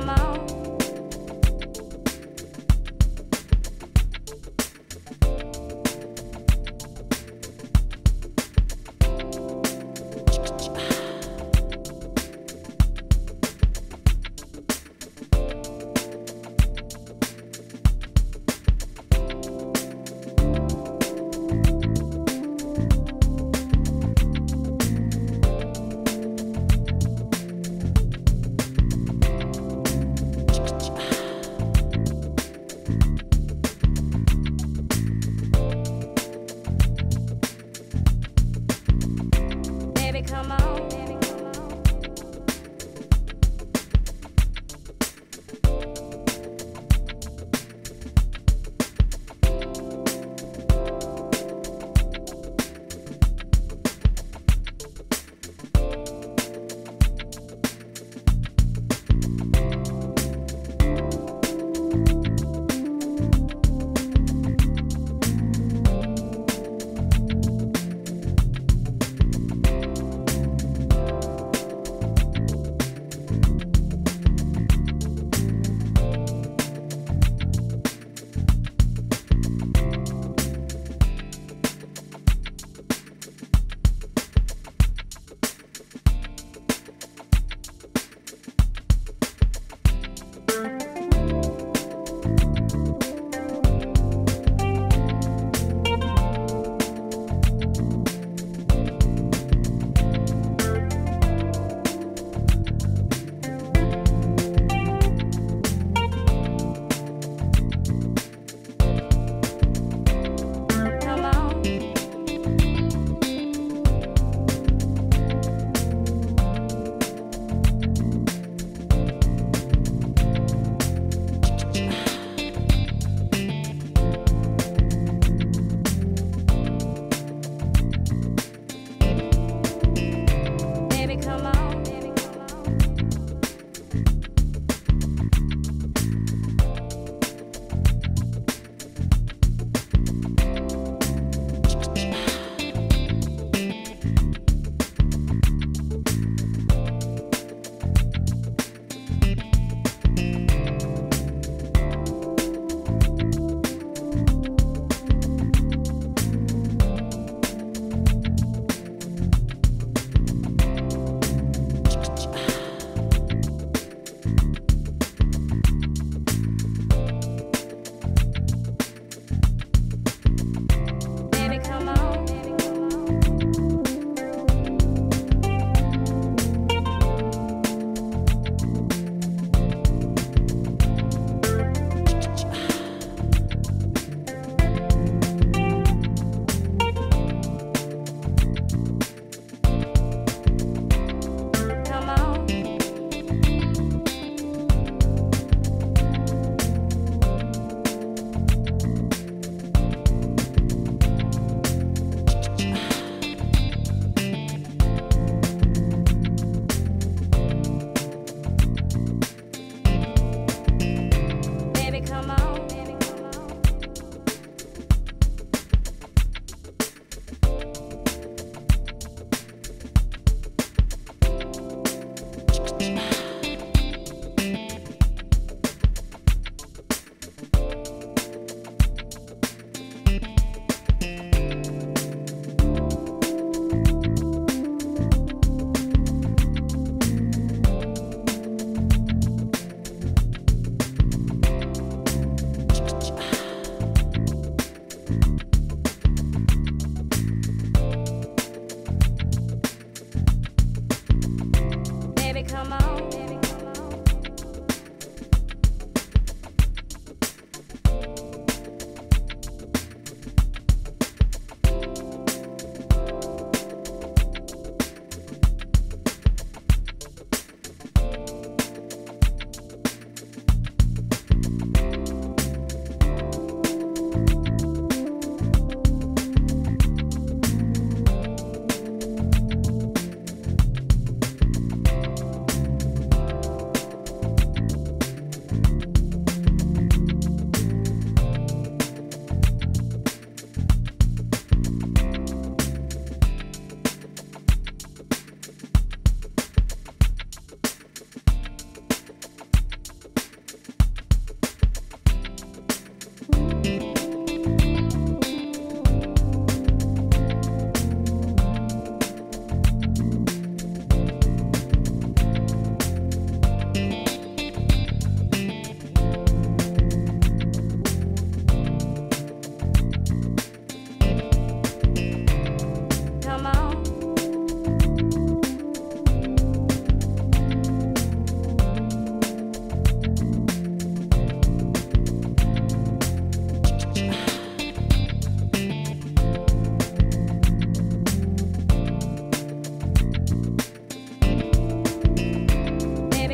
come on.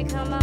baby, come on.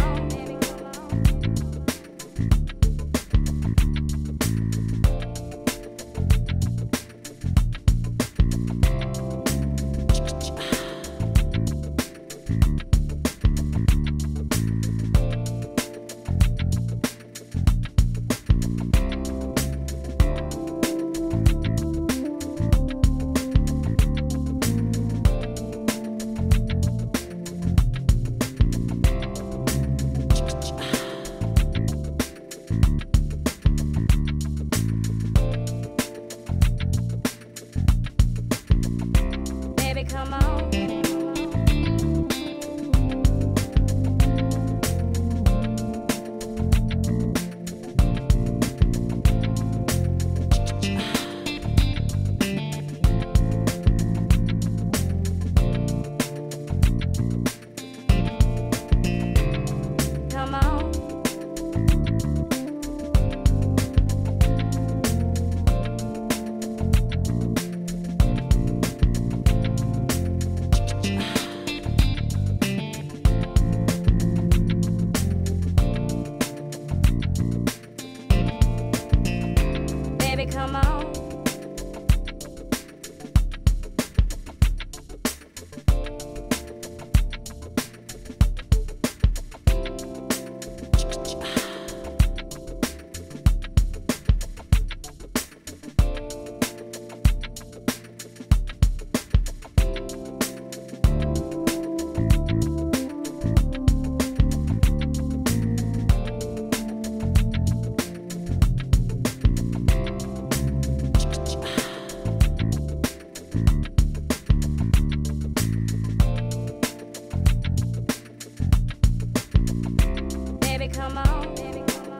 Come on. Come on. Come on. Come on, baby, come on.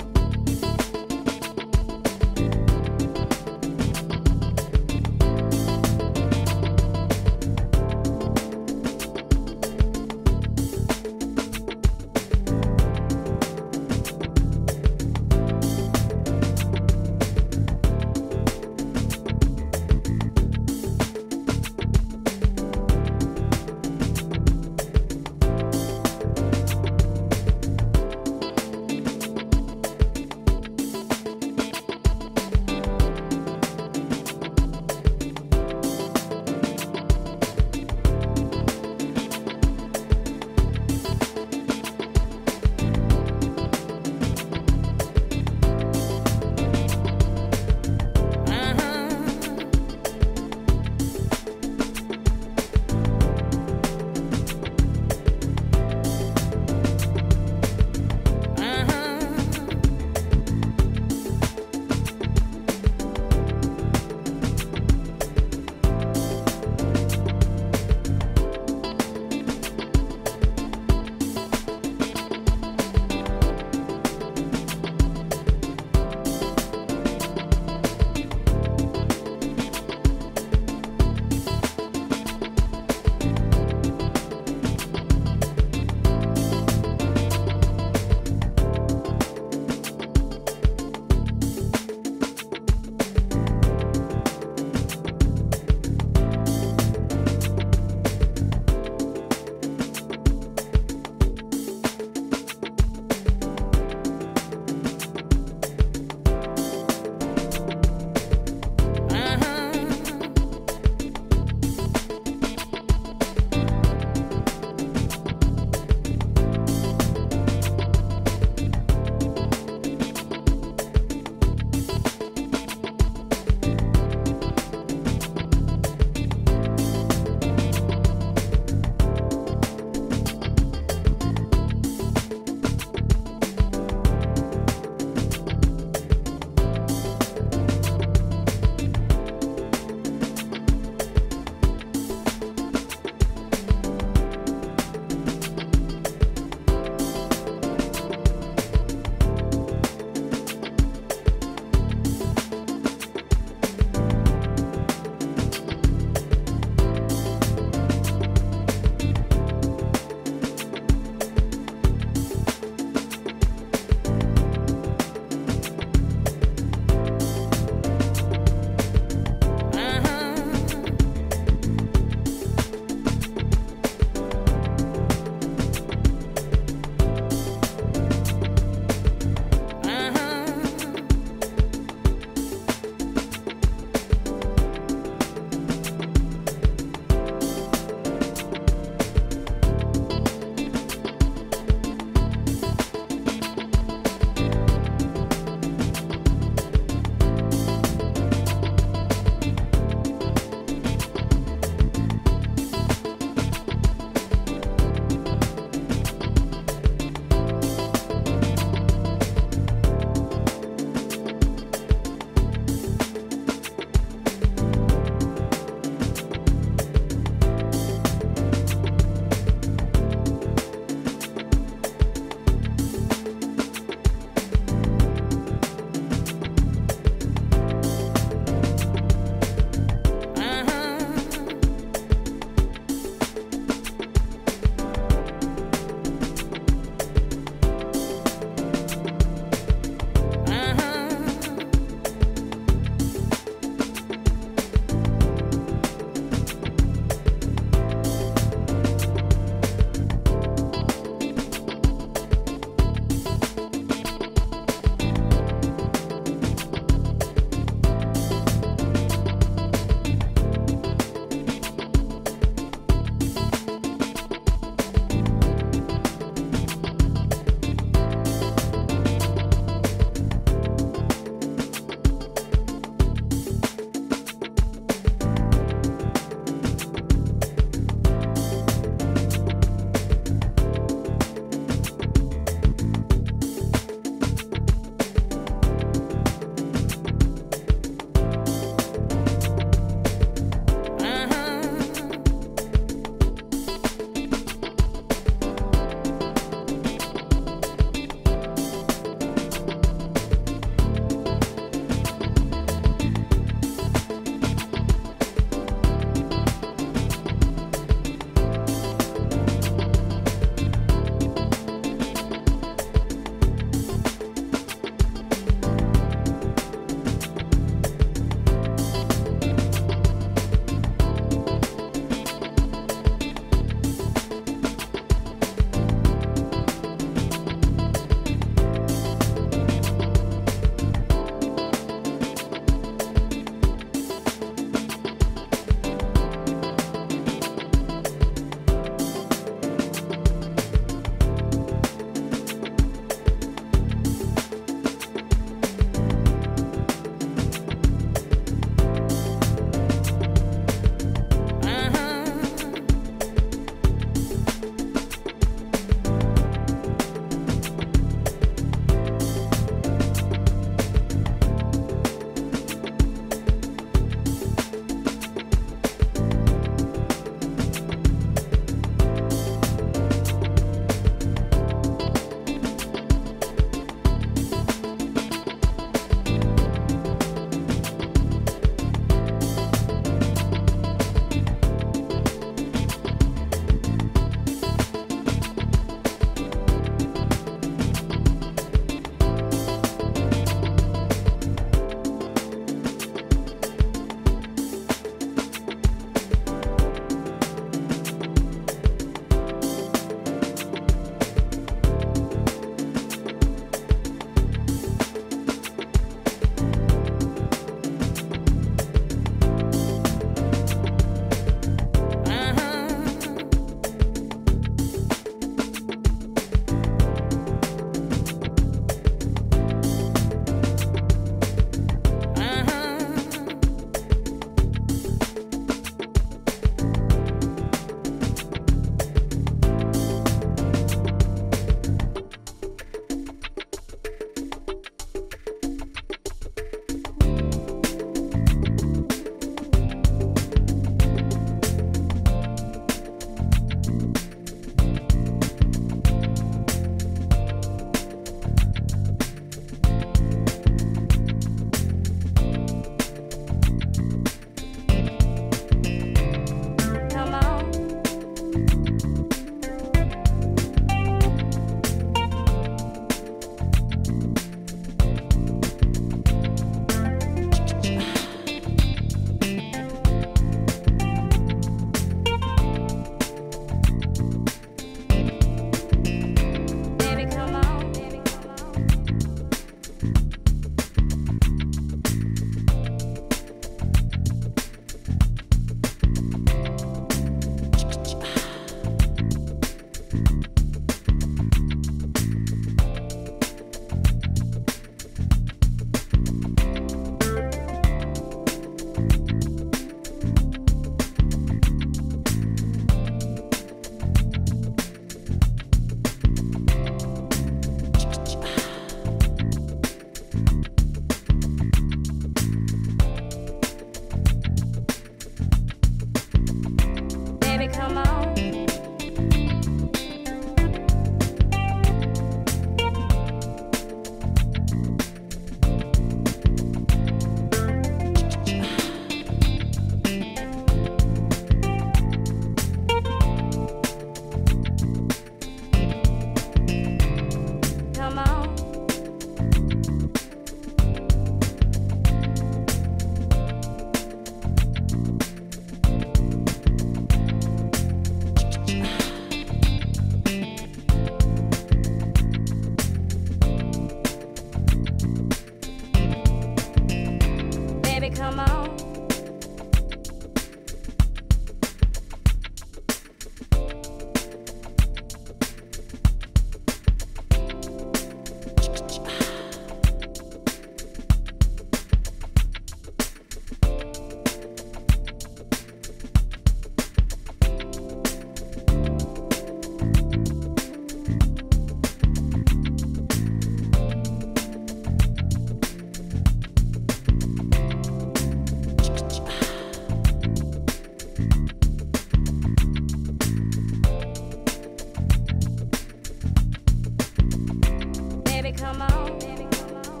come on, baby, come on.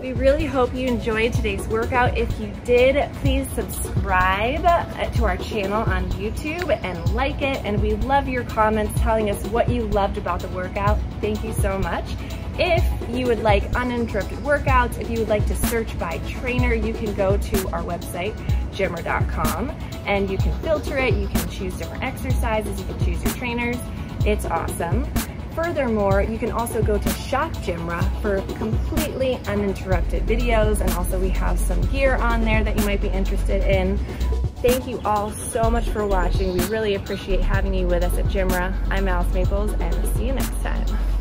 We really hope you enjoyed today's workout. If you did, please subscribe to our channel on YouTube and like it. And we love your comments telling us what you loved about the workout. Thank you so much. If you would like uninterrupted workouts, if you would like to search by trainer, you can go to our website, Gymra.com, and you can filter it. You can choose different exercises. You can choose your trainers. It's awesome. Furthermore, you can also go to Shop Gymra for completely uninterrupted videos, and also we have some gear on there that you might be interested in. Thank you all so much for watching. We really appreciate having you with us at Gymra. I'm Alice Maples, and see you next time.